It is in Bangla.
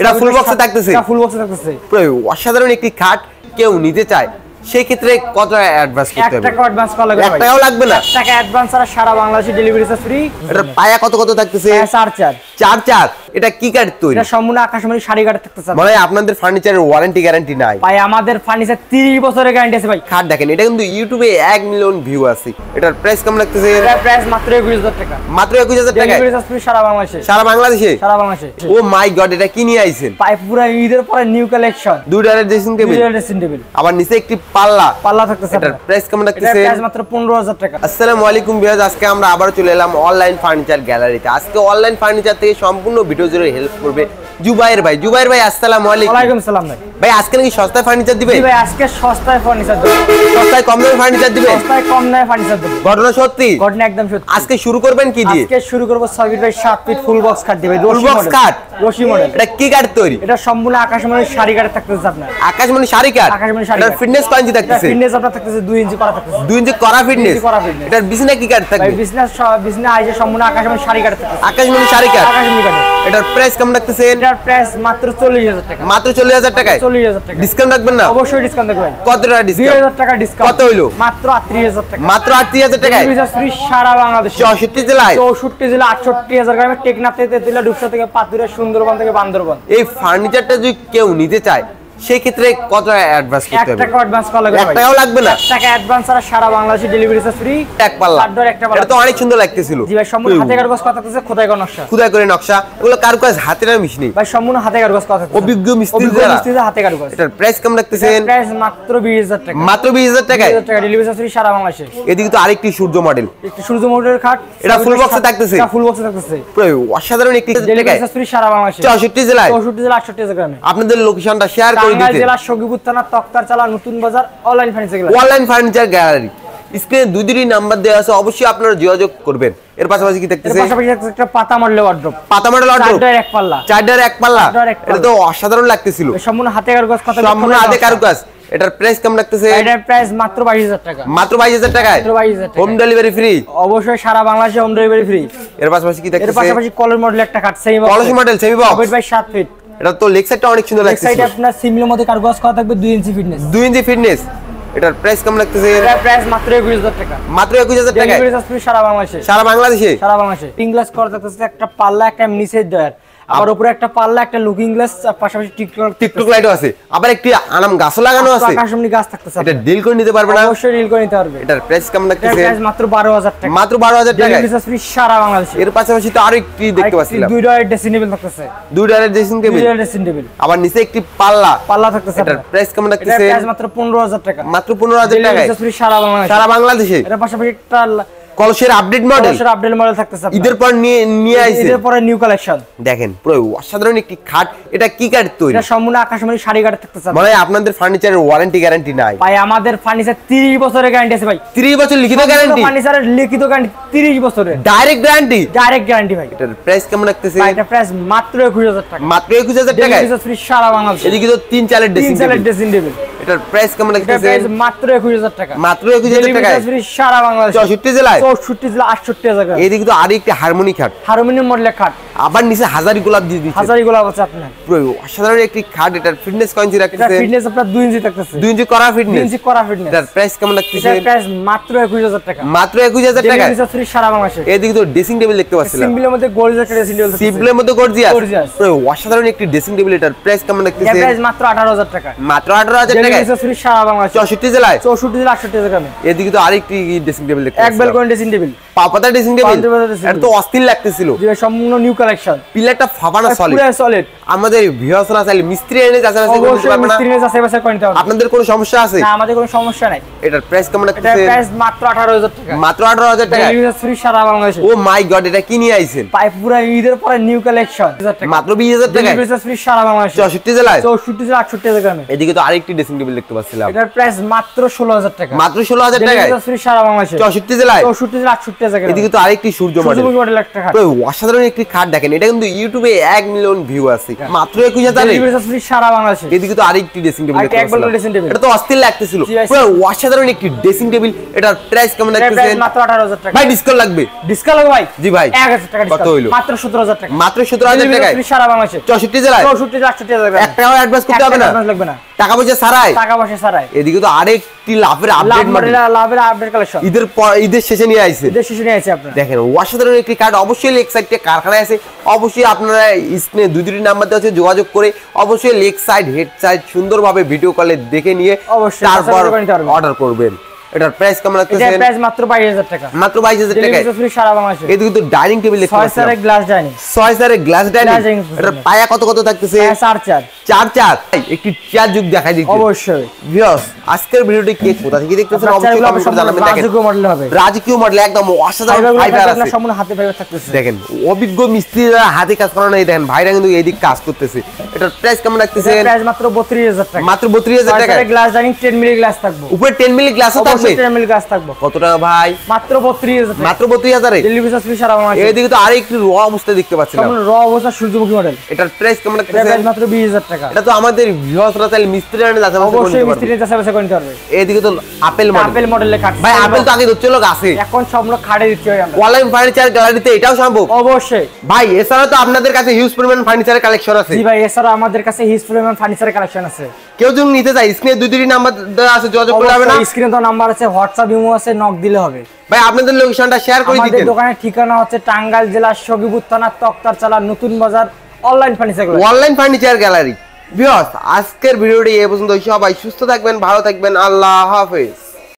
এটা ফুল বক্সে থাকতেছে, এটা ফুল বক্সে থাকতেছে। প্রায় অসাধারণ একটি খাট, কেউ নিতে চায় সেই ক্ষেত্রে কত অ্যাডভান্স করতে হবে? 1 টাকা অ্যাডভান্স করা লাগবে, 1 টাকাও লাগবে না। 1 টাকা অ্যাডভান্স আর সারা বাংলাদেশে ডেলিভারি চার্জ ফ্রি। এটার পায়া কত থাকতেছে? 4-4। এটা কি কাট তৈরি? এটা সম্পূর্ণ আকাশমণি শাড়ি কাট থাকতেছে। মানে আপনাদের ফার্নিচারের ওয়ারেন্টি গ্যারান্টি নাই ভাই? আমাদের ফার্নিচার 30 বছরের গ্যারান্টি আছে ভাই। খাট দেখেন, এটা কিন্তু ইউটিউবে 1 মিলিয়ন ভিউ আছে। এটার প্রাইস কেমন লাগতেছে? এটার প্রাইস মাত্র 21000 টাকা। মাত্র 21000 টাকা ডেলিভারি চার্জ ফ্রি সারা বাংলাদেশে। সারা বাংলাদেশে? সারা বাংলাদেশে। ও মাই গড, এটা কি নিয়ে আইছেন? পাই পুরো ঈদের পরে নিউ কালেকশন। দুইটা ড্রেসিং টেবিল, দুইটা ড্রেসিং টেবিল, আবার নিচে একটি পাল্লা থাকতেছে। এটার প্রাইস কেমন লাগতেছে? এটার প্রাইস মাত্র 15000 টাকা। আসসালামু আলাইকুম ভিউয়ার্স, আজকে আমরা আবার চলে এলাম অনলাইন ফার্নিচার গ্যালারিতে। আজকে অনলাইন ফার্নিচার থেকে সম্পূর্ণ ভিডিও জুড়ে হেল্প করবে জুবায়ের ভাই। জুবায়ের ভাই আসসালামু আলাইকুম। ওয়া আলাইকুম সালাম ভাই। ভাই আজকে নাকি সস্তায় ফার্নিচার দিবে? ভাই আজকে সস্তায় ফার্নিচার দিবে। সস্তায় কম দামে ফার্নিচার দিবে? সস্তায় কম দামে ফার্নিচার দিবে। ঘটনা সত্যি? ঘটনা একদম সত্যি। আজকে শুরু করবেন কি দিয়ে? আজকে শুরু করব 6 বাই 7 ফিট ফুল বক্স খাট দিবে। ফুল বক্স খাট রশি মডেল। এটা কি কাট তৈরি? এটা সম্পূর্ণ আকাশমণি শাড়ি কাট থাকতেছে আপনার। আকাশমণি শাড়ি কাট? আকাশমণি শাড়ি। এটার ফিটনেস কত ইঞ্চি থাকতেছে? ফিটনেস আপনার থাকতেছে 2 ইঞ্চি করা থাকতেছে। 2 ইঞ্চি করা ফিটনেস। এটার বিছনা কি কাট থাকবে? ভাই বিছনা আইছে সম্পূর্ণ আকাশমণি শাড়ি কাট থাকতেছে। আকাশমণি শাড়ি কাট? আকাশমণি কাট। এটার প্রাইস কেমন লাগতেছে? এটার প্রাইস মাত্র 40000 টাকা। মাত্র 40000 টাকা? 40000 টাকা। ডিসকাউন্ট রাখবেন না? অবশ্যই ডিসকাউন্ট রাখবেন। কত টাকা ডিসকাউন্ট? 2000 টাকা ডিসকাউন্ট। কত হলো? মাত্র 38000 টাকা। মাত্র 38000 টাকা। বিজনেস ফ্রি সারা বাংলাদেশে 64 জেলায়। 64 জেলা 68000 গ্রামে টেকনাফ থেকে তেতুলিয়া ডুবসা থেকে পাতুরিয়া সুন্দরবন থেকে বান্দরবন। এই ফার্নিচারটা যদি কেউ নিতে চায় সেই ক্ষেত্রে কত অ্যাডভান্স করতে হবে? 1 টাকা অ্যাডভান্স করা লাগবে। 1 টাকাও লাগবে না। 1 টাকা অ্যাডভান্স আর সারা বাংলাদেশে ডেলিভারি চার্জ ফ্রি। এক পাল্লা আড্ডার একটা পাল্লা। এটা তো অনেক সুন্দর লাগতেছিল। জি ভাই, সম্পূর্ণ হাতে কারুকাজ করা থাকতেছে, খোদাই করা নকশা। খোদাই করে নকশা, এগুলো কারুকাজ হাতে না মিশনি ভাই, সম্পূর্ণ হাতে কারুকাজ করা থাকতেছে। অভিজ্ঞ মিস্ত্রিরা হাতে কারুকাজ। এটার প্রাইস কেমন লাগতেছে? এর প্রাইস মাত্র 20000 টাকা। মাত্র 20000 টাকা? 20000 টাকা ডেলিভারি চার্জ ফ্রি সারা বাংলাদেশে। এদিকে তো আরেকটি সূর্য মডেল, একটি সূর্য মডেলের খাট। এটা ফুল বক্সে থাকতেছে, এটা ফুল বক্সে থাকতেছে। প্রায় অসাধারণ একটি ডেলিভারি চার্জ ফ্রি সারা বাংলাদেশে 64 জেলায় 64 জেলা 68 গ্রামে। আপনাদের লোকেশনটা শেয়ার করে দিতে। জেলা সখীপুর থানা তক্তার চালা নতুন বাজার online furniture gallery. Online furniture gallery স্ক্রিনে দুইটি নাম্বার দেওয়া আছে, অবশ্যই আপনারা যোগাযোগ করবেন। এর পাশাপাশি কি দেখতেছেন? এর পাশাপাশি একটা পাতা মডেল ওয়ার্ড্রপ। পাতা মডেল ওয়ার্ড্রপ, চারটার এক পাল্লা। চারটার এক পাল্লা, এটা তো অসাধারণ লাগতেছিল। সম্পূর্ণ হাতে কারুকাজ, সম্পূর্ণ হাতে কারুকাজ। এটার প্রাইস কেমন লাগতেছে? এটার প্রাইস মাত্র 22000 টাকা। মাত্র 22000 টাকায়? মাত্র 22000 টাকা। Home delivery free? অবশ্যই সারা বাংলাদেশে হোম ডেলিভারি ফ্রি। এর পাশাপাশি কি দেখতেছেন? এর পাশাপাশি কলস মডেল একটা কাট, সেমি বক্স। কলস model semi box 8 by 7 feet. এটা তো লেগ সাইডটা অনেক সুন্দর লাগছে। লেগ সাইডে আপনার সিমলের মধ্যে কারুকাজ করা থাকবে, 2 ইঞ্চি ফিটনেস। 2 inch fitness. এটার প্রাইস কেমন লাগতেছে? এটার প্রাইস মাত্র 21000 টাকা। মাত্র 21000 টাকা। ডেলিভারি চার্জ সারা বাংলাদেশে। সারা বাংলাদেশে? সারা বাংলাদেশে। পিং গ্লাস করা থাকতেছে, একটা পাল্লা, একটা নিচের ডয়ার, আবার উপরে একটা পাল্লা, একটা লুকিং গ্লাস, পাশাপাশি টিকটক লাইটও আছে, আবার একটি আনাম গাছও লাগানো আছে। আকাশমণি গাছ থাকতেছে। এটা ডিল করে নিতে পারবে না? অবশ্যই ডিল করে নিতে পারবে। এটার প্রাইস কেমন লাগতেছে? এটার প্রাইস মাত্র 12000 টাকা। মাত্র 12000 টাকা। ডেলিভারি চার্জ সারা বাংলাদেশে। এর পাশাপাশি তো আরো একটি দেখতে পাচ্ছিলাম, দুই ডয়ার ড্রেসিং টেবিল থাকতেছে। দুই ডয়ার ড্রেসিং টেবিল, দুই ডয়ার ড্রেসিং টেবিল, আবার নিচে একটি পাল্লা থাকতেছে। এটার প্রাইস কেমন লাগতেছে? এটার প্রাইস মাত্র 15000 টাকা। মাত্র 15000 টাকা। ডেলিভারি চার্জ সারা বাংলাদেশে। সারা বাংলাদেশে। এর পাশাপাশি একটা কলসের আপডেট মডেল, কলসের আপডেট মডেল থাকতেছে। ঈদের পর নিয়ে আইছে, ঈদের পরে নিউ কালেকশন। দেখেন পুরো অসাধারণ একটি খাট। এটা কি কাট তৈরি? এটা সম্পূর্ণ আকাশমণি শাড়ি কাট থাকতেছে। মানে আপনাদের ফার্নিচারের ওয়ারেন্টি গ্যারান্টি নাই ভাই? আমাদের ফার্নিচার 30 বছরের গ্যারান্টি আছে ভাই। 30 বছর লিখিত গ্যারান্টি? ফার্নিচারের লিখিত গ্যারান্টি 30 বছরের। Direct guarantee? ডাইরেক্ট গ্যারান্টি ভাই। এটার প্রাইস কেমন লাগতেছে? ভাই এটার প্রাইস মাত্র 21000 টাকা। মাত্র 21000 টাকা। এটা ফ্রি সারা বাংলাদেশ। এদিকে তো 3-4 ড্রেসিং টেবিল। এটার প্রাইস কেমন লাগতেছে? মাত্র 21000 টাকা। মাত্র 21000 টাকা। ফ্রি সারা বাংলাদেশ 64 জেলায়। 64 জেলা 68 জায়গা। এদিকে তো আরেকটি হারমোনি খাট, হারমোনিয়াম মডেলের খাট, আবার নিচে হাজারি গোলাপ দিয়ে দিয়েছে। হাজারি গোলাপ আছে আপনার। পুরো অসাধারণ একটি খাট। এটার ফিটনেস কত ইঞ্চি রাখতেছে? এটা ফিটনেস আপনার 2 ইঞ্চি থাকতেছে। 2 ইঞ্চি করা ফিটনেস। 2 ইঞ্চি করা ফিটনেস। এটার প্রাইস কেমন লাগতেছে? এটার প্রাইস মাত্র 21000 টাকা। মাত্র 21000 টাকা। এটা ফ্রি সারা বাংলাদেশে। এদিকে তো ড্রেসিং টেবিল দেখতে পাচ্ছিলাম, সিম্পলের মধ্যে গর্জিয়াস ড্রেসিং টেবিল। সিম্পলের মধ্যে গর্জিয়াস, গর্জিয়াস। পুরো অসাধারণ একটি ড্রেসিং টেবিল। এটার প্রাইস কেমন লাগতেছে? এটার প্রাইস মাত্র 18000 টাকা। মাত্র 18000 টাকা। এটা ফ্রি সারা বাংলাদেশে। 64 জেলায়। 64 জেলা 68 জায়গা। এদিকে তো আরেকটি ড্রেসিং টেবিল দেখতে পাচ্ছিলাম, একবেল ড্রেসিং টেবিল, পাপাতা ড্রেসিং টেবিল। এটা তো অস্থির লাগতেছিল। এটা সম্পূর্ণ নিউ কালেকশন। পিলারটা ফাবানা সলিড, পুরো সলিড। আমাদের ভিউয়ার্সরা চাইলে মিস্ত্রি এনে যাচাই করতে পারবে না? মিস্ত্রি এনে যাচাই বাছাই করতে হবে। আপনাদের কোনো সমস্যা আছে? না, আমাদের কোনো সমস্যা নাই। এটার প্রাইস কেমন লাগতেছে? এটার প্রাইস মাত্র 18000 টাকা। মাত্র 18000 টাকা। ডেলিভারি ফ্রি সারা বাংলাদেশে। ও মাই গড, এটা কি নিয়ে আইছেন? পাই পুরো ঈদের পরে নিউ কালেকশন। মাত্র 20000 টাকা। ডেলিভারি ফ্রি সারা বাংলাদেশে। 64 জেলায়, 64 জেলা 68 গ্রামে। এদিকে তো আরেকটি ড্রেসিং কেবল দেখতে পাচ্ছিলাম, এটার প্রাইস মাত্র 16000 টাকা, মাত্র 16000 টাকায় সারা বাংলাদেশে 64 জেলায় 68 জায়গায়। এদিকে তো আরেকটি সূর্য মডেল একটা খাট, অসাধারণ একটি খাট দেখেন, এটা কিন্তু ইউটিউবে 1 মিলিয়ন ভিউ আছে, মাত্র 21000 এ সারা বাংলাদেশে। এদিকে তো আরেকটি ড্রেসিং টেবিল, এটা তো অস্থির লাগতেছিল, অসাধারণ একটি ড্রেসিং টেবিল, এটার প্রাইস কেমন লাগতেছে? মাত্র 18000 টাকা ভাই, ডিসকাউন্ট লাগবে। ডিসকাউন্ট লাগবে ভাই? জি ভাই, 1000 টাকা কত হলো? মাত্র 17000 টাকা, মাত্র 17000 টাকায় সারা বাংলাদেশে 64 জেলায় 68 জেলায়। একটা অ্যাডভান্স করতে হবে না, লাগবে না, টাকা পয়সা ছাড়াই, টাকা পয়সা ছাড়াই। এদিকে তো আরেকটি লাভের আপডেট মডেল, লাভের আপডেট কালেকশন, ঈদের শেষে নিয়ে আইছে, ঈদের শেষে নিয়ে আইছে। আপনারা দেখেন অসাধারণ একটি কার্ড, অবশ্যই লেকসাইডে কারখানায় আছে, অবশ্যই আপনারা স্ক্রিনে দুই দুটি নাম্বার দেওয়া আছে, যোগাযোগ করে অবশ্যই লেকসাইড হেড সাইড সুন্দরভাবে ভিডিও কলে দেখে নিয়ে অবশ্যই তারপর অর্ডার করবেন। এটার প্রাইস কেমন আছে? এটার প্রাইস মাত্র 22000 টাকা, মাত্র 22000 টাকা, ফ্রি সারা বাংলাদেশে। এদিকে তো ডাইনিং টেবিল দেখতে পাচ্ছেন, 6 এর গ্লাস ডাইনিং, 6 এর গ্লাস ডাইনিং। এটার পায়া কত কত থাকতেছে? 4 4 একটি চেয়ার যুগ দেখাই দিচ্ছি। অবশ্যই ভিউয়ার্স, আজকের ভিডিওটি কে কোথা থেকে দেখতেছেন অবশ্যই কমেন্ট জানাবেন। রাজকীয় মডেল হবে, রাজকীয় মডেল একদম অসাধারণ ফাইবার আছে, সম্পূর্ণ হাতে ফাইবার থাকতেছে। দেখেন অভিজ্ঞ মিস্ত্রিরা হাতে কাজ করানো, এই দেখেন ভাইরা কিন্তু এই দিক কাজ করতেছে। এটার প্রাইস কেমন রাখতেছে? এটার প্রাইস মাত্র 32000 টাকা, মাত্র 32000 টাকা। 6 এর গ্লাস ডাইনিং, 10 মিলি গ্লাস থাকবে, উপরে 10 মিলি গ্লাস থাকবে, কত টাকা ভাই? মাত্র 32000, মাত্র 32000 এ ডেলিভারি ফ্রি সারা বাংলাদেশে। এইদিকে তো আরেকটি র অবস্থা দেখতে পাচ্ছেন, সম্পূর্ণ র অবস্থা সূর্যমুখী মডেল। এটার প্রাইস কেমন রাখতেছে? এটার প্রাইস মাত্র 20000 টাকা। এটা তো আমাদের ভিউয়ার্সরা চাইলে মিস্ত্রিরা যাচাই করতে পারবে। এইদিকে তো আপেল মডেল, আপেল মডেলে কাট ভাই, আপেল তো আগে দচ্ছিল গাছে, এখন সম্পূর্ণ খাড়ে দিতে হয়। আমরা অনলাইন ফার্নিচার গ্যালারিতে এটাও সম্ভব অবশ্যই ভাই। এছাড়া তো আপনাদের কাছে হিউজ পরিমাণ ফার্নিচারের কালেকশন আছে। জি ভাই, এছাড়া আমাদের কাছে হিউজ পরিমাণ ফার্নিচারের কালেকশন আছে। কেউ যদি নিতে চায় স্ক্রিনে দুই দুটি নাম্বার দেওয়া আছে, যোগাযোগ করবে না। স্ক্রিনে তো নাম্বার আছে, হোয়াটসঅ্যাপ ইমো আছে, নক দিলে হবে। ভাই আপনাদের লোকেশনটা শেয়ার করে দিবেন। আমাদের দোকানের ঠিকানা হচ্ছে টাঙ্গাইল জেলার সখীপুর থানা তক্তারচালা নতুন বাজার, online furniture gallery, online furniture gallery. Viewers, আজকের ভিডিওটি এই পর্যন্ত। সবাই সুস্থ থাকবেন, ভালো থাকবেন, আল্লাহ হাফেজ।